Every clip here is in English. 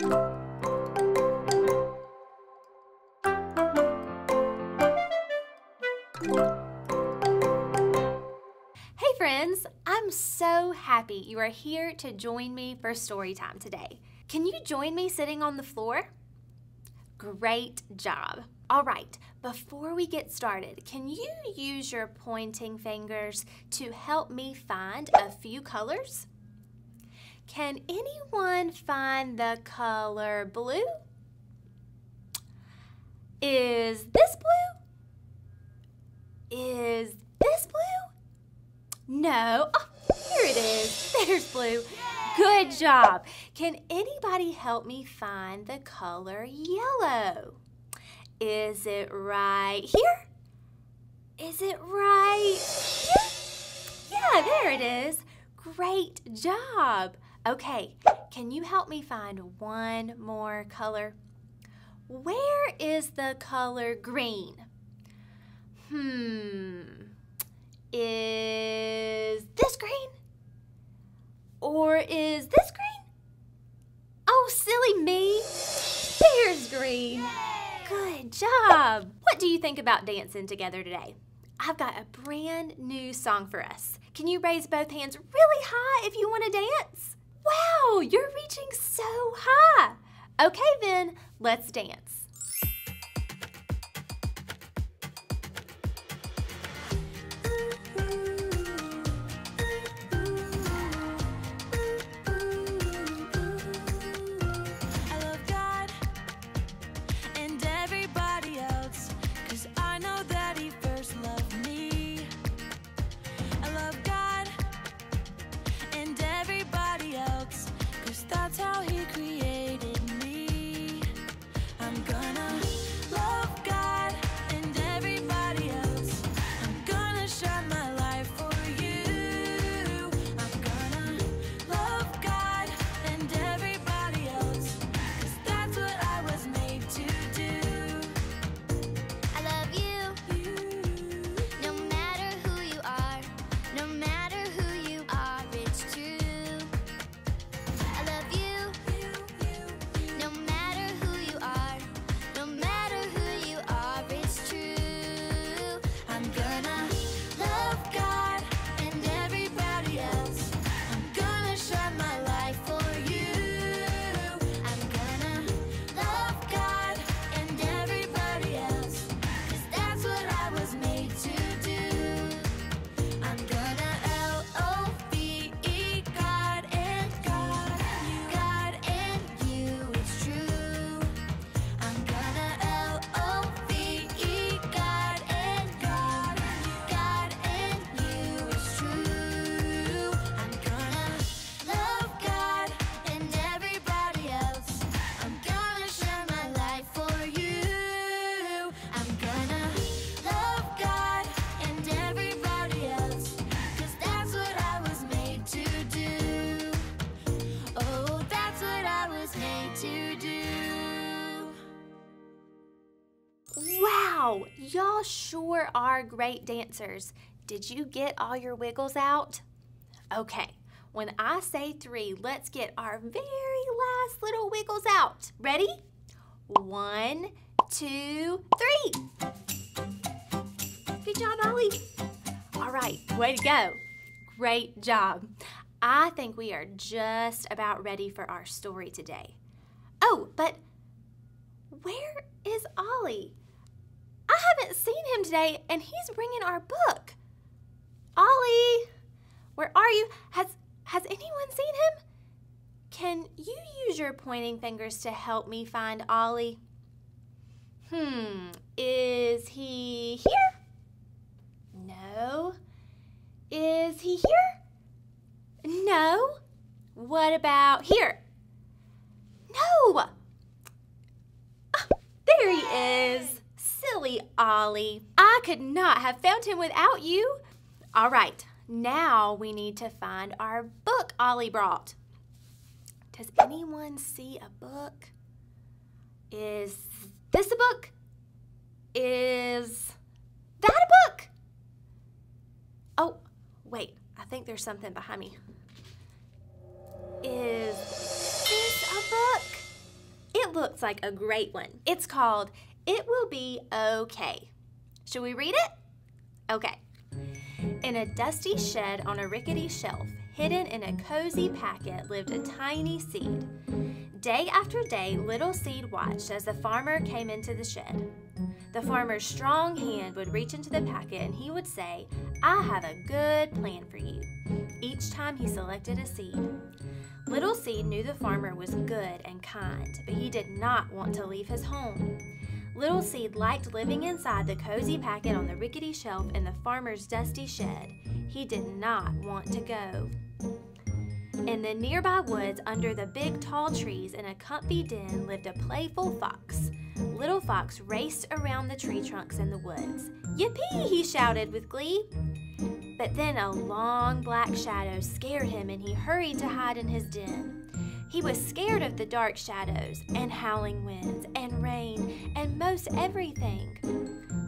Hey friends, I'm so happy you are here to join me for story time today. Can you join me sitting on the floor? Great job. All right, before we get started, can you use your pointing fingers to help me find a few colors? Can anyone find the color blue? Is this blue? Is this blue? No. Oh, here it is. There's blue. Good job. Can anybody help me find the color yellow? Is it right here? Is it right here? Yeah, there it is. Great job. Okay, can you help me find one more color? Where is the color green? Is this green? Or is this green? Oh, silly me. There's green. Yay! Good job! What do you think about dancing together today? I've got a brand new song for us. Can you raise both hands really high if you want to dance? Wow, you're reaching so high! Okay then, let's dance. Wow, y'all sure are great dancers. Did you get all your wiggles out? Okay, when I say three, let's get our very last little wiggles out. Ready? 1, 2, 3. Good job, Ollie. All right, way to go. Great job. I think we are just about ready for our story today. Oh, but where is Ollie? I haven't seen him today, and he's bringing our book. Ollie, where are you? Has anyone seen him? Can you use your pointing fingers to help me find Ollie? Is he here? No. Is he here? No. What about here? No. There he is. Silly Ollie. I could not have found him without you. All right, now we need to find our book Ollie brought. Does anyone see a book? Is this a book? Is that a book? Oh, wait, I think there's something behind me. Is this a book? it looks like a great one. It's called "It Will Be Okay." Should we read it? Okay. In a dusty shed on a rickety shelf, hidden in a cozy packet, lived a tiny seed. Day after day, little seed watched as the farmer came into the shed. The farmer's strong hand would reach into the packet and he would say, "I have a good plan for you," each time he selected a seed. Little seed knew the farmer was good and kind, but he did not want to leave his home. Little seed liked living inside the cozy packet on the rickety shelf in the farmer's dusty shed. He did not want to go. In the nearby woods, under the big tall trees, in a comfy den, lived a playful fox. Little Fox raced around the tree trunks in the woods. "Yippee!" he shouted with glee. But then a long black shadow scared him and he hurried to hide in his den. He was scared of the dark shadows and howling winds and rain and most everything.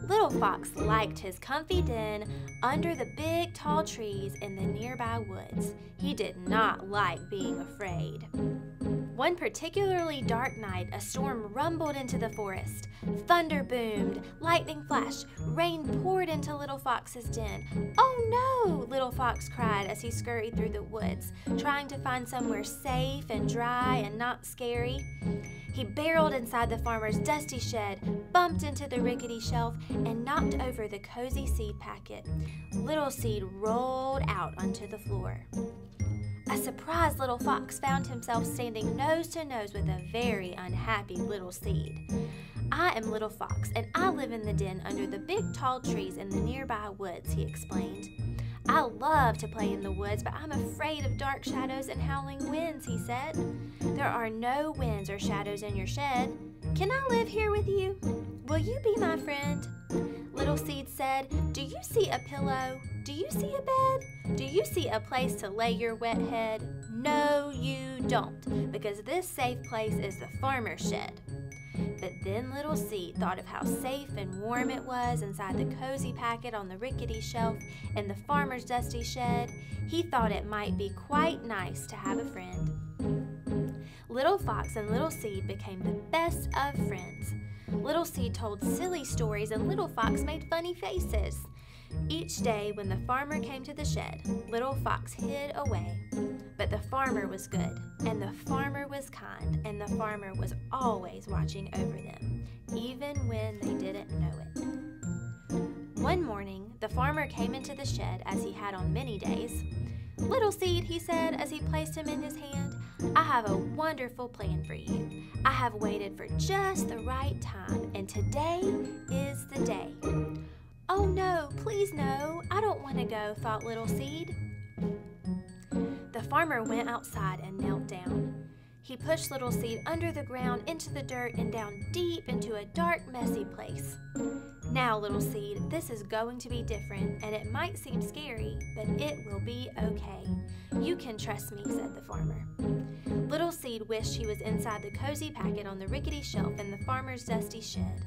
Little Fox liked his comfy den under the big tall trees in the nearby woods. He did not like being afraid. One particularly dark night, a storm rumbled into the forest. Thunder boomed, lightning flashed, rain poured into Little Fox's den. "Oh no!" Little Fox cried as he scurried through the woods, trying to find somewhere safe and dry and not scary. He barreled inside the farmer's dusty shed, bumped into the rickety shelf, and knocked over the cozy seed packet. Little Seed rolled out onto the floor. A surprised Little Fox found himself standing nose to nose with a very unhappy Little Seed. "I am Little Fox, and I live in the den under the big tall trees in the nearby woods," he explained. "I love to play in the woods, but I'm afraid of dark shadows and howling winds," he said. "There are no winds or shadows in your shed. Can I live here with you? Will you be my friend?" Little Seed said, "Do you see a pillow? Do you see a bed? Do you see a place to lay your wet head? No, you don't, because this safe place is the farmer's shed." But then Little Seed thought of how safe and warm it was inside the cozy packet on the rickety shelf in the farmer's dusty shed. He thought it might be quite nice to have a friend. Little Fox and Little Seed became the best of friends. Little Seed told silly stories and Little Fox made funny faces. Each day when the farmer came to the shed, Little Fox hid away. But the farmer was good, and the farmer was kind, and the farmer was always watching over them, even when they didn't know it. One morning, the farmer came into the shed as he had on many days. "Little Seed," he said as he placed him in his hand, "I have a wonderful plan for you. I have waited for just the right time, and today is the day." "Oh no, please no, I don't want to go," thought Little Seed. The farmer went outside and knelt down. He pushed Little Seed under the ground, into the dirt, and down deep into a dark, messy place. "Now, Little Seed, this is going to be different, and it might seem scary, but it will be okay. You can trust me," said the farmer. Little Seed wished he was inside the cozy packet on the rickety shelf in the farmer's dusty shed.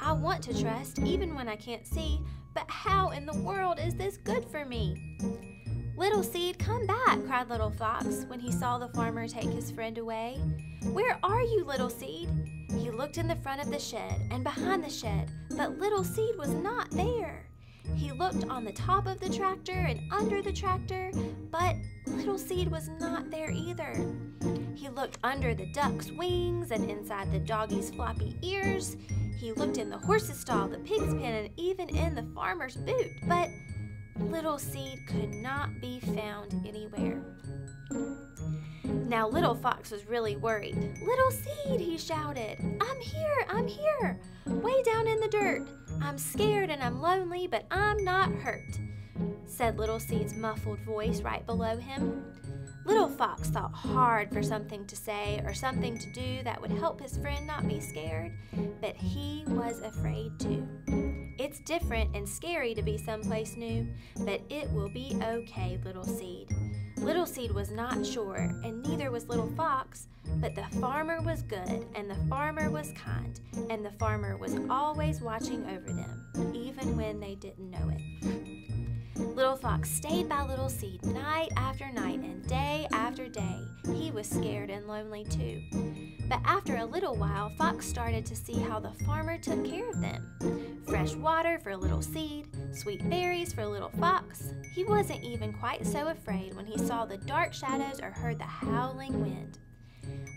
"I want to trust, even when I can't see, but how in the world is this good for me?" "Little Seed, come back," cried Little Fox when he saw the farmer take his friend away. "Where are you, Little Seed?" He looked in the front of the shed and behind the shed, but Little Seed was not there. He looked on the top of the tractor and under the tractor, but Little Seed was not there either. He looked under the duck's wings and inside the doggy's floppy ears. He looked in the horse's stall, the pig's pen, and even in the farmer's boot, but Little Seed could not be found anywhere. Now Little Fox was really worried. "Little Seed," he shouted, I'm here, way down in the dirt. I'm scared and I'm lonely, but I'm not hurt," said Little Seed's muffled voice right below him. Little Fox thought hard for something to say or something to do that would help his friend not be scared, but he was afraid too. It's different and scary to be someplace new, but it will be okay, Little Seed. Little Seed was not sure, and neither was Little Fox, but the farmer was good, and the farmer was kind, and the farmer was always watching over them, even when they didn't know it. Little Fox stayed by Little Seed night after night and day after day. He was scared and lonely too. But after a little while, Fox started to see how the farmer took care of them. Fresh water for Little Seed, sweet berries for Little Fox. He wasn't even quite so afraid when he saw the dark shadows or heard the howling wind.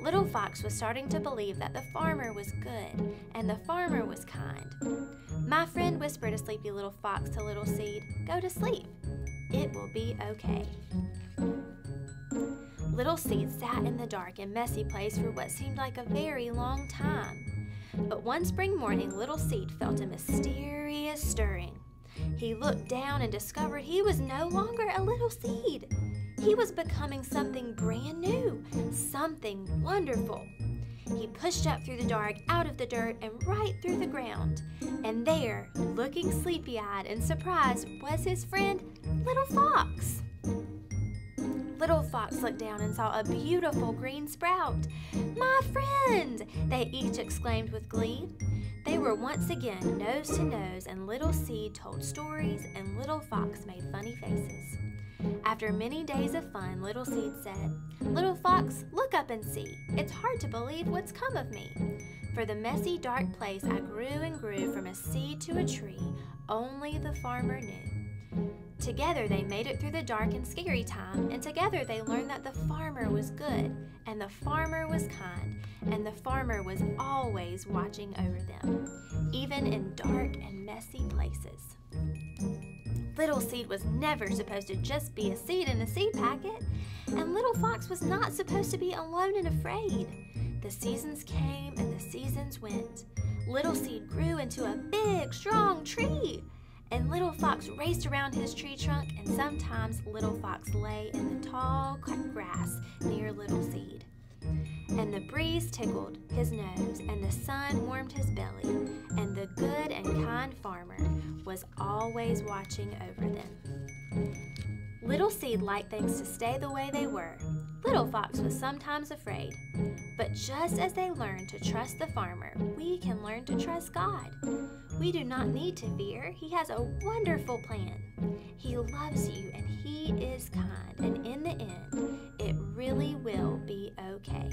Little Fox was starting to believe that the farmer was good and the farmer was kind. My friend whispered a sleepy little fox to Little Seed, "Go to sleep. It will be okay." Little Seed sat in the dark and messy place for what seemed like a very long time. But one spring morning, Little Seed felt a mysterious stirring. He looked down and discovered he was no longer a little seed. He was becoming something brand new, something wonderful. He pushed up through the dark, out of the dirt, and right through the ground. And there, looking sleepy-eyed and surprised, was his friend, Little Fox. Little Fox looked down and saw a beautiful green sprout. "My friend!" they each exclaimed with glee. They were once again nose to nose, and Little Seed told stories, and Little Fox made funny faces. After many days of fun, Little Seed said, "Little Fox, look up and see. It's hard to believe what's come of me. For the messy, dark place I grew and grew from a seed to a tree, only the farmer knew." Together they made it through the dark and scary time, and together they learned that the farmer was good, and the farmer was kind, and the farmer was always watching over them, even in dark and messy places. Little Seed was never supposed to just be a seed in a seed packet, and Little Fox was not supposed to be alone and afraid. The seasons came and the seasons went. Little Seed grew into a big, strong tree, and Little Fox raced around his tree trunk, and sometimes Little Fox lay in the tall grass near Little Seed. And the breeze tickled his nose, and the sun warmed his belly, and the good and kind farmer was always watching over them. Little Seed liked things to stay the way they were. Little Fox was sometimes afraid. But just as they learn to trust the farmer, we can learn to trust God. We do not need to fear. He has a wonderful plan. He loves you and He is kind. And in the end, it really will be okay.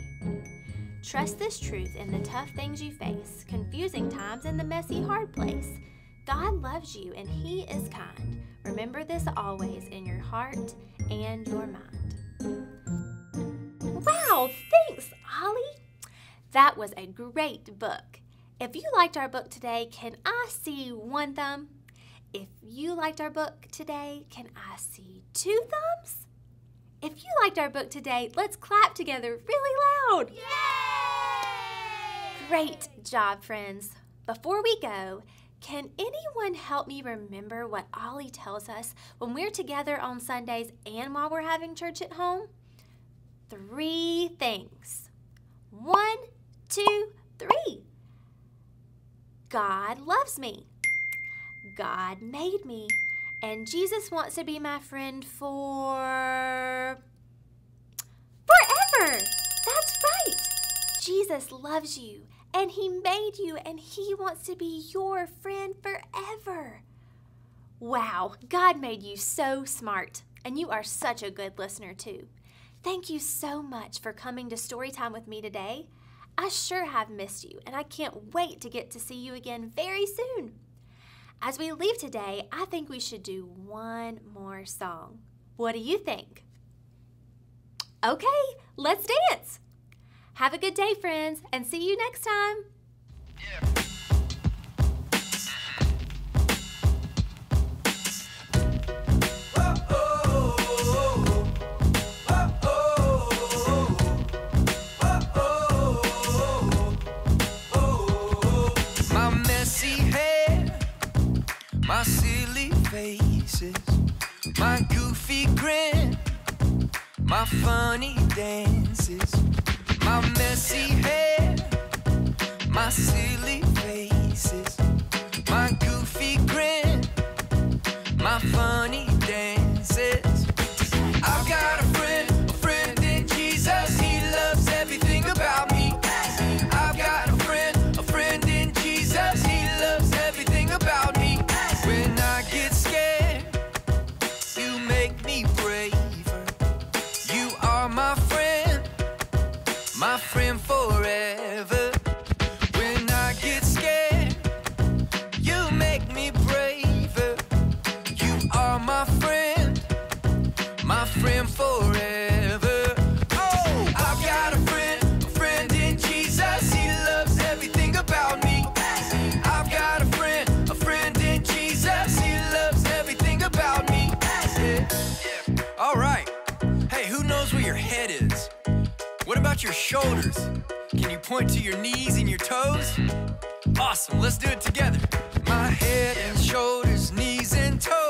Trust this truth in the tough things you face, confusing times in the messy, hard place. God loves you and He is kind. Remember this always in your heart and your mind. Wow, thanks, Ollie. That was a great book. If you liked our book today, can I see one thumb? If you liked our book today, can I see two thumbs? If you liked our book today, let's clap together really loud. Yay! Great job, friends. Before we go, can anyone help me remember what Ollie tells us when we're together on Sundays and while we're having church at home? 3 things. 1, 2, 3. God loves me. God made me. And Jesus wants to be my friend forever. That's right. Jesus loves you, and He made you, and He wants to be your friend forever. Wow, God made you so smart, and you are such a good listener too. Thank you so much for coming to Storytime with me today. I sure have missed you, and I can't wait to get to see you again very soon. As we leave today, I think we should do one more song. What do you think? Okay, let's dance. Have a good day, friends, and see you next time. Yeah. My silly faces, my goofy grin, my funny dances, my messy head, my silly faces, my goofy grin, my funny dances. I've got a friend in Jesus, He loves everything about me. I've got a friend in Jesus, He loves everything about me. When I get scared, and forever. When I get scared, you make me braver. You are my friend forever. Oh, I've got a friend in Jesus. He loves everything about me. I've got a friend in Jesus. He loves everything about me. All right. Hey, who knows where your head is? What about your shoulders? Can you point to your knees and your toes? Awesome, let's do it together. My head and shoulders, knees and toes.